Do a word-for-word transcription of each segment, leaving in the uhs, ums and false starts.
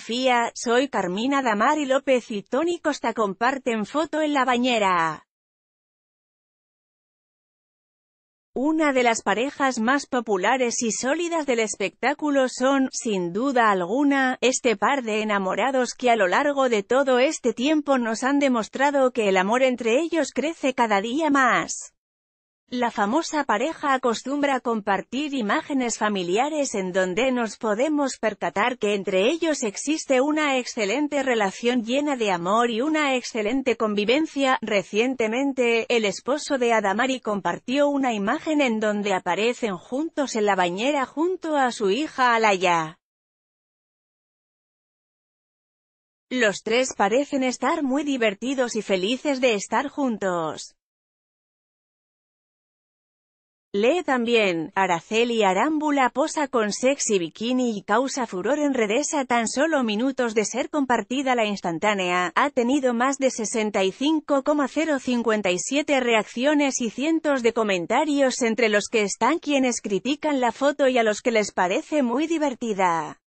Fotografía, soy Carmina Damari López y Toni Costa comparten foto en la bañera. Una de las parejas más populares y sólidas del espectáculo son, sin duda alguna, este par de enamorados que a lo largo de todo este tiempo nos han demostrado que el amor entre ellos crece cada día más. La famosa pareja acostumbra compartir imágenes familiares en donde nos podemos percatar que entre ellos existe una excelente relación llena de amor y una excelente convivencia. Recientemente, el esposo de Adamari compartió una imagen en donde aparecen juntos en la bañera junto a su hija Alaïa. Los tres parecen estar muy divertidos y felices de estar juntos. Lee también, Araceli Arámbula posa con sexy bikini y causa furor en redes. A tan solo minutos de ser compartida la instantánea, ha tenido más de sesenta y cinco mil cincuenta y siete reacciones y cientos de comentarios, entre los que están quienes critican la foto y a los que les parece muy divertida.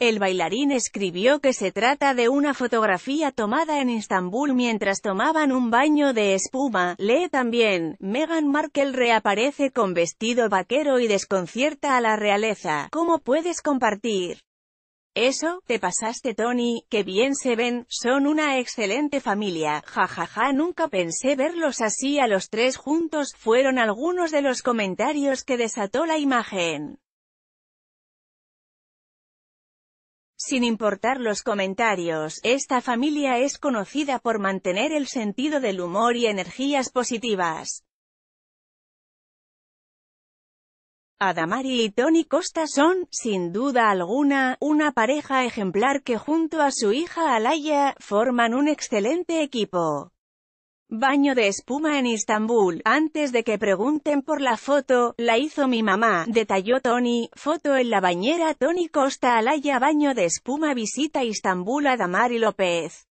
El bailarín escribió que se trata de una fotografía tomada en Estambul mientras tomaban un baño de espuma. Lee también, Meghan Markle reaparece con vestido vaquero y desconcierta a la realeza. ¿Cómo puedes compartir eso? Te pasaste, Toni, que bien se ven, son una excelente familia, jajaja, nunca pensé verlos así a los tres juntos, fueron algunos de los comentarios que desató la imagen. Sin importar los comentarios, esta familia es conocida por mantener el sentido del humor y energías positivas. Adamari y Toni Costa son, sin duda alguna, una pareja ejemplar que junto a su hija Alaïa, forman un excelente equipo. Baño de espuma en Estambul. Antes de que pregunten por la foto, la hizo mi mamá, detalló Toni. Foto en la bañera, Toni Costa, Alaïa, baño de espuma, visita Estambul. Adamari López.